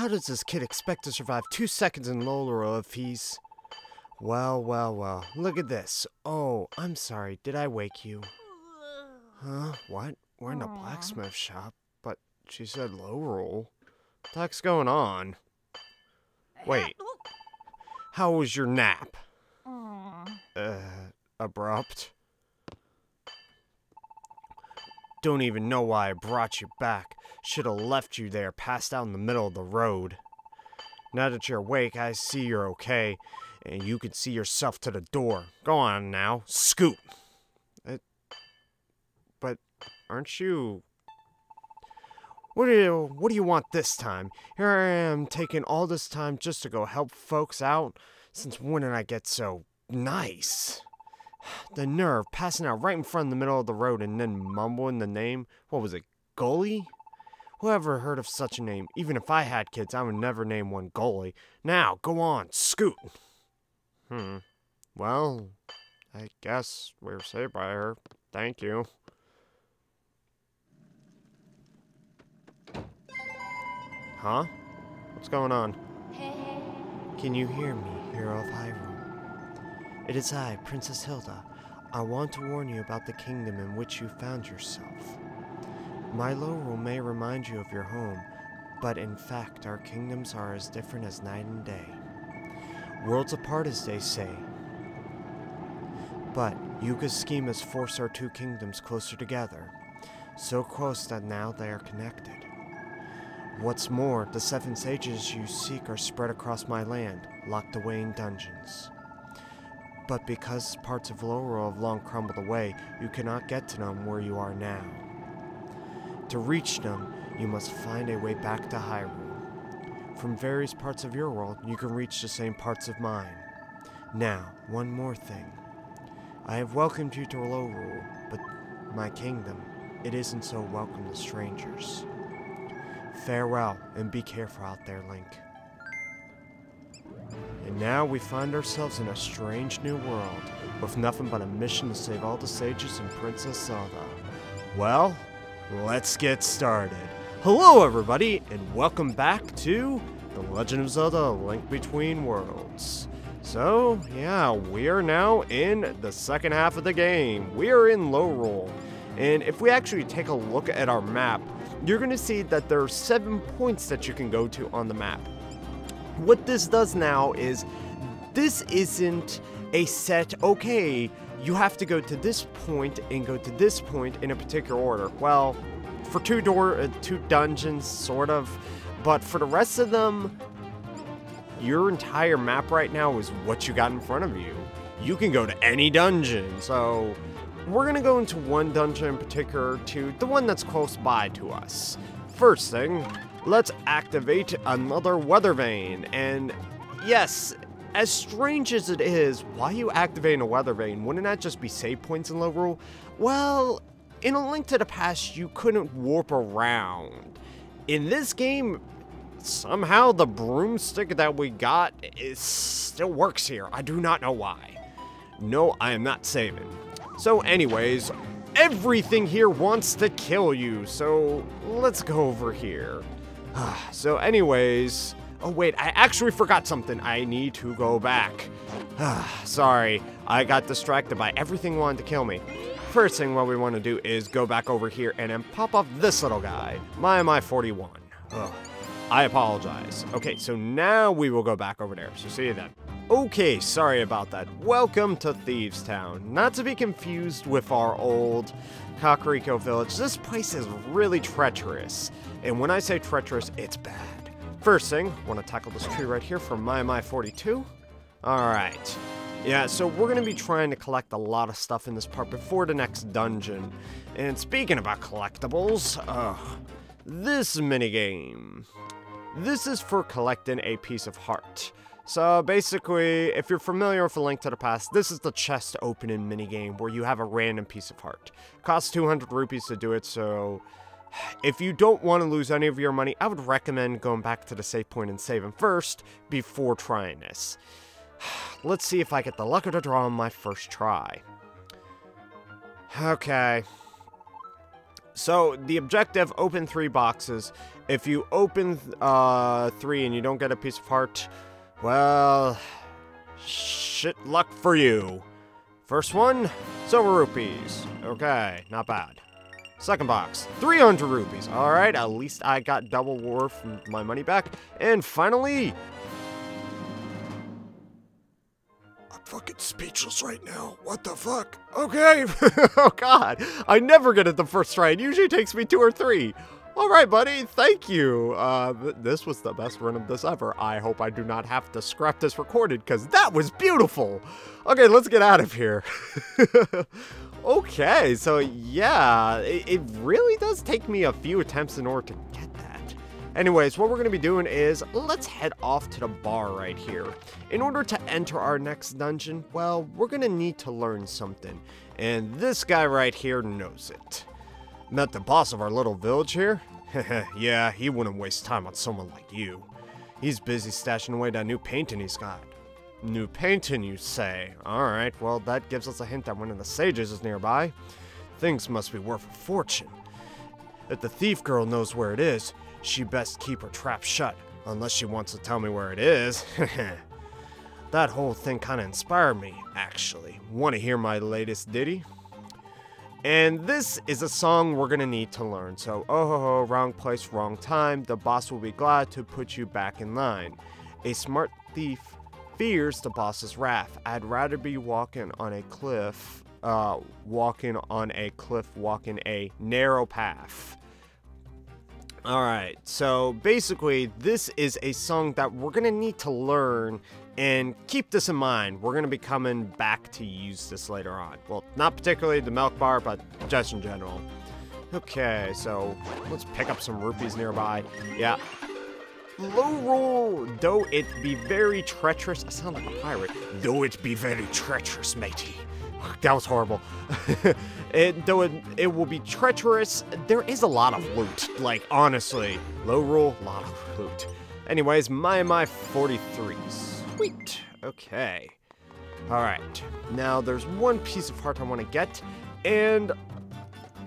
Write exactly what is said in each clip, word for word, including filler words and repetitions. How does this kid expect to survive two seconds in Lorule if he's... Well, well, well. Look at this. Oh, I'm sorry. Did I wake you? Huh? What? We're in a blacksmith shop, but she said Lorule. What the heck's going on? Wait. How was your nap? Uh, abrupt? Don't even know why I brought you back. Should have left you there, passed out in the middle of the road. Now that you're awake, I see you're okay, and you can see yourself to the door. Go on now, scoot. It, but aren't you... What do you, what do you want this time? Here I am taking all this time just to go help folks out. Since when did I get so nice? The nerve, passing out right in front in the middle of the road and then mumbling the name. What was it, Goalie? Whoever heard of such a name? Even if I had kids, I would never name one Goalie. Now, go on, scoot. Hmm. Well, I guess we were saved by her. Thank you. Huh? What's going on? Hey, hey. Can you hear me, Hero of Hyrule? It is I, Princess Hilda. I want to warn you about the kingdom in which you found yourself. My Lorule may remind you of your home, but in fact our kingdoms are as different as night and day. Worlds apart, as they say. But Yuga's scheme has forced our two kingdoms closer together, so close that now they are connected. What's more, the seven sages you seek are spread across my land, locked away in dungeons. But because parts of Lorule have long crumbled away, you cannot get to them where you are now. To reach them, you must find a way back to Hyrule. From various parts of your world, you can reach the same parts of mine. Now, one more thing. I have welcomed you to Lorule, but my kingdom, it isn't so welcome to strangers. Farewell, and be careful out there, Link. And now we find ourselves in a strange new world, with nothing but a mission to save all the sages and Princess Zelda. Well... let's get started. Hello everybody, and welcome back to The Legend of Zelda: A Link Between Worlds. So, yeah, we are now in the second half of the game. We are in Lorule. And if we actually take a look at our map, you're gonna see that there are seven points that you can go to on the map. What this does now is, this isn't a set, okay, you have to go to this point and go to this point in a particular order. Well, for two door, uh, two dungeons, sort of. But for the rest of them, your entire map right now is what you got in front of you. You can go to any dungeon. So we're going to go into one dungeon in particular, to the one that's close by to us. First thing, let's activate another weather vane. And yes... as strange as it is, why are you activating a weather vane? Wouldn't that just be save points in Lorule? Well, in A Link to the Past, you couldn't warp around. In this game, somehow the broomstick that we got is, still works here. I do not know why. No, I am not saving. So anyways, everything here wants to kill you, so let's go over here. So anyways... oh wait, I actually forgot something. I need to go back. Sorry, I got distracted by everything wanting to kill me. First thing what we want to do is go back over here and then pop up this little guy. Mai Mai forty-one. Ugh. I apologize. Okay, so now we will go back over there. So see you then. Okay, sorry about that. Welcome to Thieves Town. Not to be confused with our old Kakariko Village. This place is really treacherous. And when I say treacherous, it's bad. First thing, want to tackle this tree right here from Mai Mai forty-two. Alright. Yeah, so we're going to be trying to collect a lot of stuff in this part before the next dungeon. And speaking about collectibles, uh, this minigame. This is for collecting a piece of heart. So basically, if you're familiar with A Link to the Past, this is the chest opening minigame where you have a random piece of heart. Costs two hundred rupees to do it, so... if you don't want to lose any of your money, I would recommend going back to the save point and saving first before trying this. Let's see if I get the luck of the draw on my first try. Okay. So, the objective, open three boxes. If you open uh, three and you don't get a piece of heart, well, shit luck for you. First one, silver rupees. Okay, not bad. Second box, three hundred rupees. All right, at least I got double worth of my money back. And finally... I'm fucking speechless right now. What the fuck? Okay. Oh, God. I never get it the first try. It usually takes me two or three. All right, buddy. Thank you. Uh, th this was the best run of this ever. I hope I do not have to scrap this recorded, because that was beautiful. Okay, let's get out of here. Okay, so yeah, it, it really does take me a few attempts in order to get that. Anyways, what we're going to be doing is, let's head off to the bar right here. In order to enter our next dungeon, well, we're going to need to learn something. And this guy right here knows it. Met the boss of our little village here? Yeah, he wouldn't waste time on someone like you. He's busy stashing away that new painting he's got. New painting, you say? Alright, well, that gives us a hint that one of the sages is nearby. Things must be worth a fortune. If the thief girl knows where it is, she best keep her trap shut, unless she wants to tell me where it is. That whole thing kinda inspired me, actually. Wanna hear my latest ditty? And this is a song we're gonna need to learn, so oh ho ho, wrong place, wrong time, the boss will be glad to put you back in line. A smart thief fears the boss's wrath. I'd rather be walking on a cliff, uh, walking on a cliff, walking a narrow path. Alright, so basically this is a song that we're gonna need to learn, and keep this in mind, we're gonna be coming back to use this later on. Well, not particularly the milk bar, but just in general. Okay, so let's pick up some rupees nearby. Yeah. Lorule, though it be very treacherous. I sound like a pirate. Though it be very treacherous, matey. That was horrible. it, though it, it will be treacherous, there is a lot of loot. Like, honestly. Lorule, a lot of loot. Anyways, Mai Mai forty-three. Sweet. Okay. Alright. Now, there's one piece of heart I want to get. And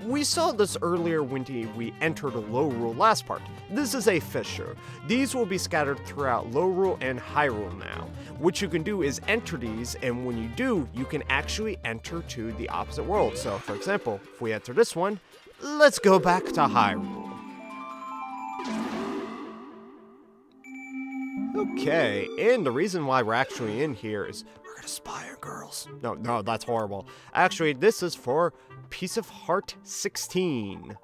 we saw this earlier when we entered Lorule last part. This is a fissure. These will be scattered throughout Lorule and Hyrule now. What you can do is enter these, and when you do, you can actually enter to the opposite world. So, for example, if we enter this one, let's go back to Hyrule. Okay, and the reason why we're actually in here is we're gonna spy on girls. No, no, that's horrible. Actually, this is for... Piece of Heart sixteen.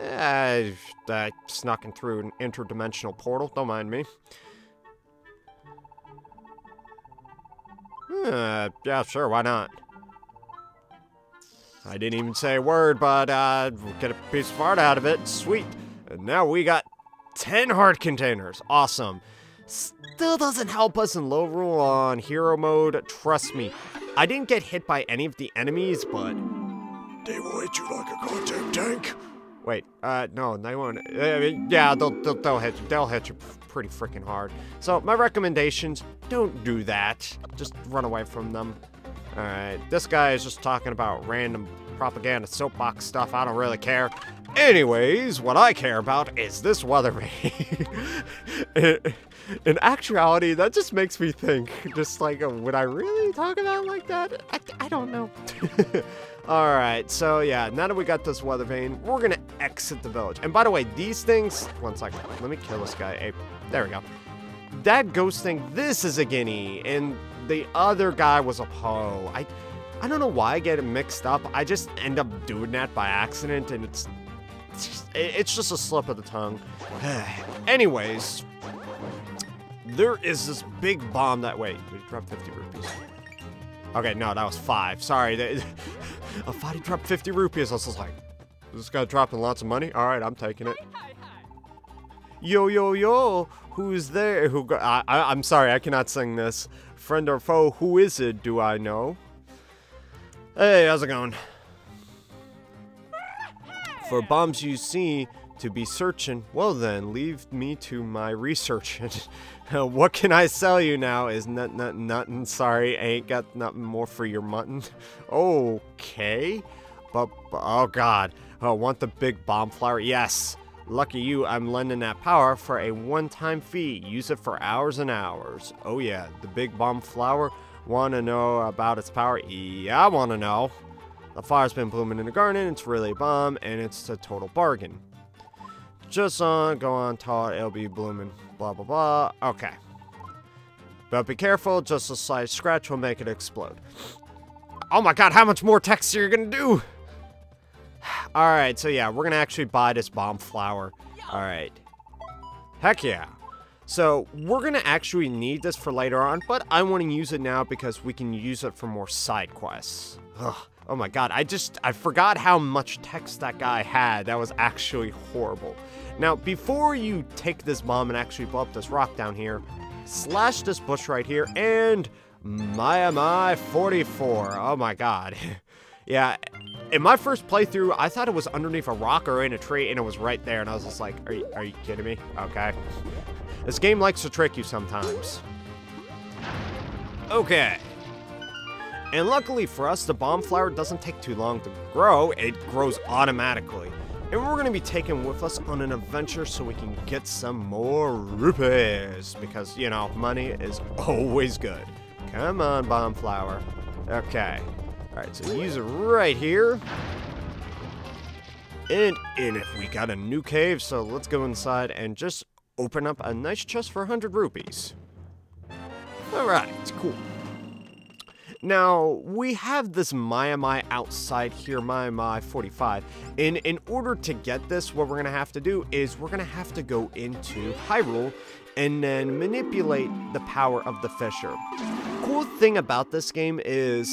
Eh, I snuck in through an interdimensional portal. Don't mind me. Uh, yeah, sure, why not? I didn't even say a word, but uh, we'll get a piece of heart out of it. Sweet. And now we got ten heart containers. Awesome. Still doesn't help us in Lorule on hero mode. Trust me. I didn't get hit by any of the enemies, but... They will hit you like a goddamn tank. Wait, uh, no, they won't. I mean, yeah, they'll, they'll, they'll hit you. They'll hit you pretty freaking hard. So, my recommendations, don't do that. Just run away from them. Alright, this guy is just talking about random propaganda soapbox stuff. I don't really care. Anyways, what I care about is this weather vane. In actuality, that just makes me think. Just like, would I really talk about like that? I, I don't know. Alright, so yeah, now that we got this weather vane, we're gonna exit the village. And by the way, these things... One second, let me kill this guy. Hey, there we go. That ghost thing, this is a guinea. And the other guy was a po. I, I don't know why I get it mixed up. I just end up doing that by accident, and it's... It's just, it's just a slip of the tongue. Anyways... There is this big bomb that way. We dropped fifty rupees. Okay, no, that was five. Sorry. They, I thought he dropped fifty rupees. I was just like, this guy dropping lots of money? All right, I'm taking it. Hi, hi, hi. Yo, yo, yo. Who's there? Who? Go I, I, I'm sorry. I cannot sing this. Friend or foe, who is it? Do I know? Hey, how's it going? Hey. For bombs you see... to be searching, well then, leave me to my research. What can I sell you now is nut nut nuttin', sorry, I ain't got nothing more for your mutton. Okay, bu- oh god. Oh, want the big bomb flower? Yes! Lucky you, I'm lending that power for a one-time fee. Use it for hours and hours. Oh yeah, the big bomb flower. Wanna know about its power? Yeah, I wanna know. The flower's been blooming in the garden, it's really a bomb, and it's a total bargain. Just on, go on, tall, it'll be blooming, blah blah blah. Okay. But be careful, just a slight scratch will make it explode. Oh my god, how much more text are you gonna do? Alright, so yeah, we're gonna actually buy this bomb flower. Alright. Heck yeah. So, we're gonna actually need this for later on, but I wanna use it now because we can use it for more side quests. Ugh. Oh my god, I just, I forgot how much text that guy had. That was actually horrible. Now, before you take this bomb and actually blow up this rock down here, slash this bush right here, and Mai Mai forty-four. Oh my god. Yeah, in my first playthrough, I thought it was underneath a rock or in a tree, and it was right there, and I was just like, are you, are you kidding me? Okay. This game likes to trick you sometimes. Okay. And luckily for us, the bomb flower doesn't take too long to grow, it grows automatically. And we're gonna be taken with us on an adventure so we can get some more rupees, because, you know, money is always good. Come on, bomb flower. Okay. Alright, so use it right here. And, and if we got a new cave, so let's go inside and just open up a nice chest for one hundred rupees. Alright, cool. Now, we have this Mai Mai outside here, Mai Mai forty-five, and in order to get this, what we're going to have to do is we're going to have to go into Hyrule and then manipulate the power of the Fisher. Cool thing about this game is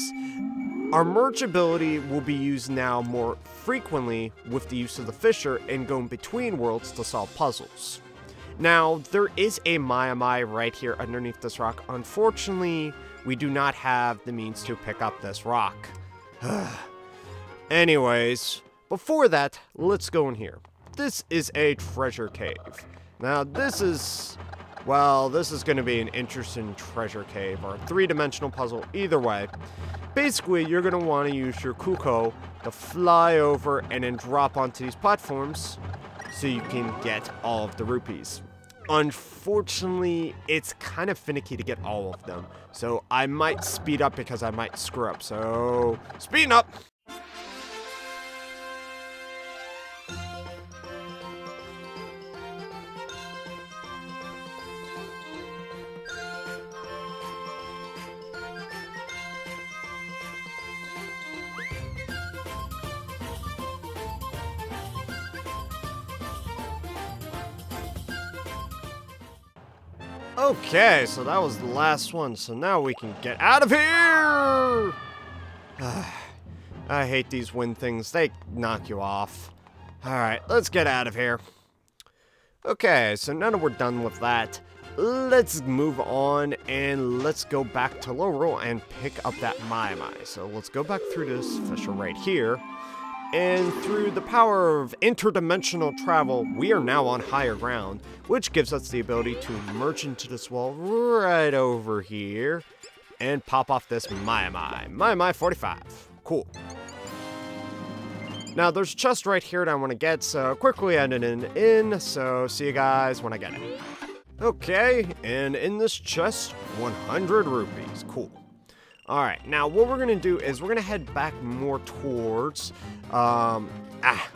our merge ability will be used now more frequently with the use of the Fisher and going between worlds to solve puzzles. Now, there is a Mai Mai right here underneath this rock. Unfortunately, we do not have the means to pick up this rock. Anyways, before that, let's go in here. This is a treasure cave. Now, this is, well, this is going to be an interesting treasure cave or a three-dimensional puzzle, either way. Basically, you're going to want to use your Kukko to fly over and then drop onto these platforms so you can get all of the rupees. Unfortunately, it's kind of finicky to get all of them, so I might speed up because I might screw up, so speed up! Okay, so that was the last one, so now we can get out of here! I hate these wind things, they knock you off. Alright, let's get out of here. Okay, so now that we're done with that, let's move on and let's go back to Lorule and pick up that Mai Mai. So let's go back through this fissure right here, and through the power of interdimensional travel, we are now on higher ground, which gives us the ability to merge into this wall right over here and pop off this Mai Mai. Mai Mai forty-five. Cool. Now, there's a chest right here that I want to get, so quickly add it in, in, so see you guys when I get it. Okay, and in this chest, one hundred rupees. Cool. Alright, now what we're going to do is we're going to head back more towards um, ah,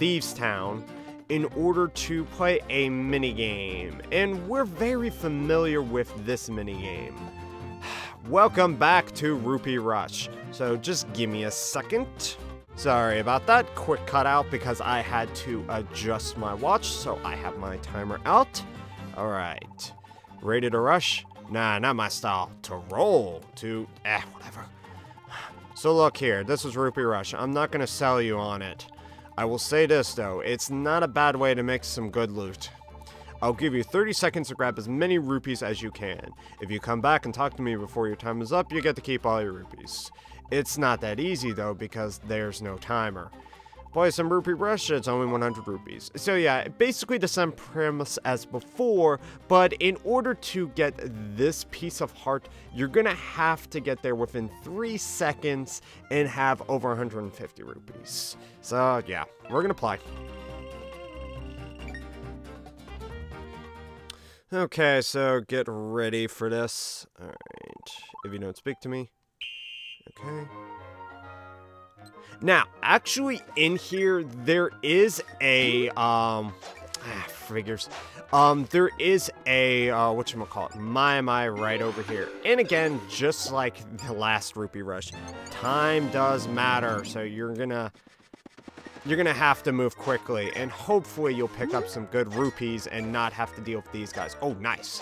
Thieves Town in order to play a minigame. And we're very familiar with this minigame. Welcome back to Rupee Rush. So just give me a second. Sorry about that. Quick cutout because I had to adjust my watch, so I have my timer out. Alright, ready to rush. Nah, not my style. To roll. To, eh, whatever. So look here, this is Rupee Rush. I'm not going to sell you on it. I will say this, though. It's not a bad way to make some good loot. I'll give you thirty seconds to grab as many rupees as you can. If you come back and talk to me before your time is up, you get to keep all your rupees. It's not that easy, though, because there's no timer. Buy some Rupee Rush, it's only one hundred rupees. So yeah, basically the same premise as before, but in order to get this piece of heart, you're gonna have to get there within three seconds and have over one hundred fifty rupees. So yeah, we're gonna play. Okay, so get ready for this. Alright, if you don't speak to me. Okay. Now, actually, in here, there is a, um, ah, figures, um, there is a, uh, whatchamacallit, Mai Mai right over here. And again, just like the last Rupee Rush, time does matter, so you're gonna, you're gonna have to move quickly, and hopefully you'll pick up some good rupees and not have to deal with these guys. Oh, nice.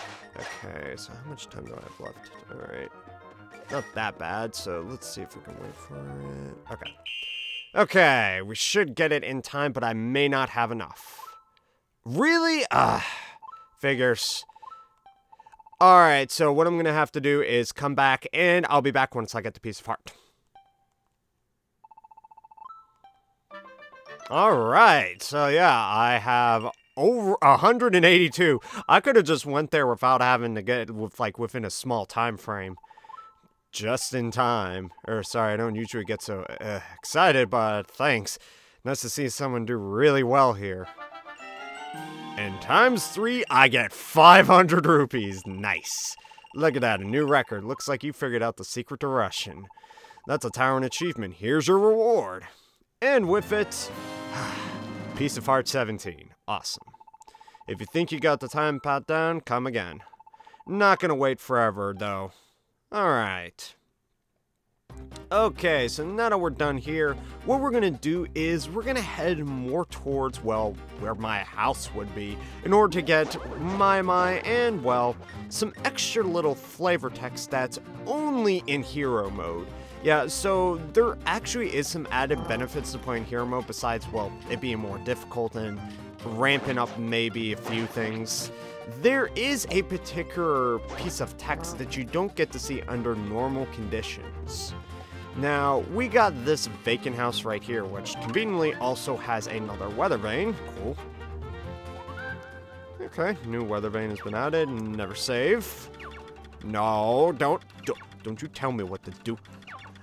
Okay, so how much time do I have left? All right. Not that bad, so let's see if we can wait for it. Okay. Okay, we should get it in time, but I may not have enough. Really? Ah, figures. Alright, so what I'm gonna have to do is come back, and I'll be back once I get the piece of heart. Alright, so yeah, I have over one hundred eighty-two. I could have just went there without having to get it with, like, within a small time frame. Just in time. Or, sorry, I don't usually get so uh, excited, but thanks. Nice to see someone do really well here. And times three, I get five hundred rupees. Nice. Look at that, a new record. Looks like you figured out the secret to Russian. That's a towering achievement. Here's your reward. And with it, piece of heart seventeen. Awesome. If you think you got the time pat down, come again. Not gonna wait forever, though. Alright. Okay, so now that we're done here, what we're gonna do is we're gonna head more towards, well, where my house would be, in order to get Mai Mai and, well, some extra little flavor text that's only in hero mode. Yeah, so there actually is some added benefits to playing hero mode besides, well, it being more difficult and ramping up maybe a few things. There is a particular piece of text that you don't get to see under normal conditions. Now, we got this vacant house right here, which conveniently also has another weather vane. Cool. Okay, new weather vane has been added. Never save. No, don't, don't, don't you tell me what to do.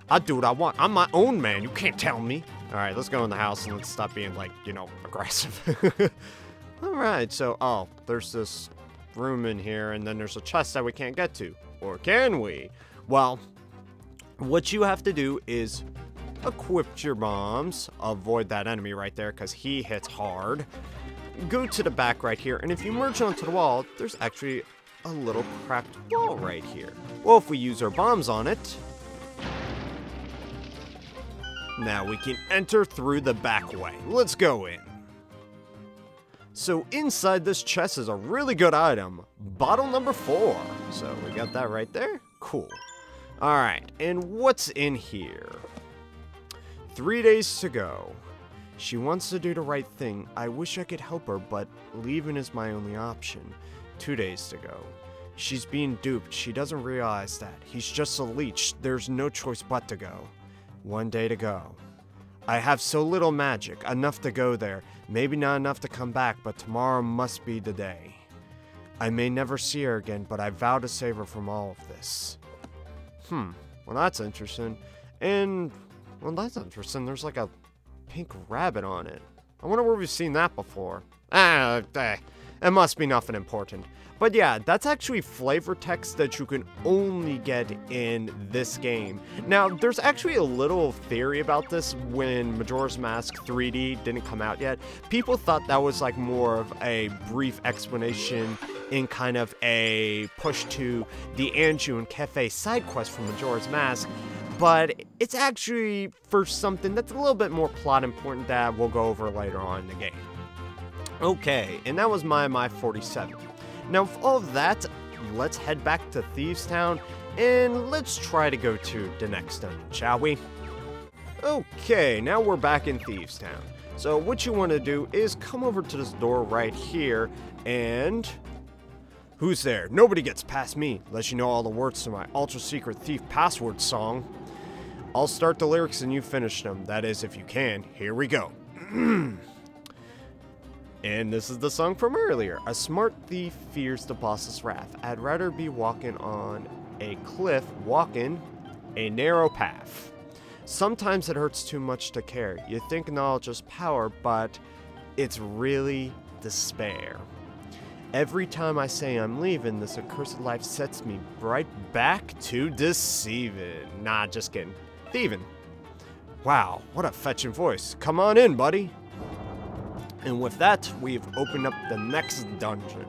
I do what I want. I'm my own man. You can't tell me. All right, let's go in the house and let's stop being, like, you know, aggressive. Alright, so, oh, there's this room in here, and then there's a chest that we can't get to. Or can we? Well, what you have to do is equip your bombs. Avoid that enemy right there, because he hits hard. Go to the back right here, and if you merge onto the wall, there's actually a little cracked wall right here. Well, if we use our bombs on it, now we can enter through the back way. Let's go in. So inside this chest is a really good item, bottle number four. So we got that right there. Cool. All right, and what's in here? Three days to go. She wants to do the right thing. I wish I could help her, but leaving is my only option. Two days to go. She's being duped. She doesn't realize that. He's just a leech. There's no choice but to go. One day to go. I have so little magic, enough to go there, maybe not enough to come back, but tomorrow must be the day. I may never see her again, but I vow to save her from all of this. Hmm, well that's interesting. And, well that's interesting, there's like a pink rabbit on it. I wonder where we've seen that before. Ah, eh, it must be nothing important. But yeah, that's actually flavor text that you can only get in this game. Now, there's actually a little theory about this when Majora's Mask three D didn't come out yet. People thought that was like more of a brief explanation in kind of a push to the Anju and Kefe side quest from Majora's Mask. But it's actually for something that's a little bit more plot important that we'll go over later on in the game. Okay, and that was Mai Mai forty-seven. Now, with all of that, let's head back to Thieves Town, and let's try to go to the next dungeon, shall we? Okay, now we're back in Thieves Town. So what you want to do is come over to this door right here, and who's there? Nobody gets past me, unless you know all the words to my ultra-secret thief password song. I'll start the lyrics and you finish them, that is, if you can. Here we go. And this is the song from earlier. A smart thief fears the boss's wrath. I'd rather be walking on a cliff, walking a narrow path. Sometimes it hurts too much to care. You think knowledge is power, but it's really despair. Every time I say I'm leaving, this accursed life sets me right back to deceiving. Nah, just kidding. Thieving. Wow, what a fetching voice. Come on in, buddy. And with that, we've opened up the next dungeon.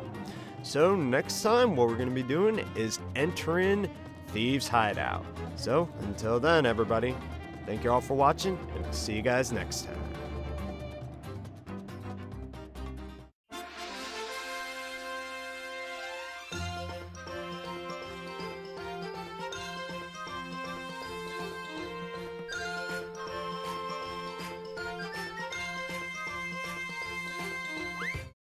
So next time, what we're going to be doing is entering Thieves' Hideout. So until then, everybody, thank you all for watching, and see you guys next time.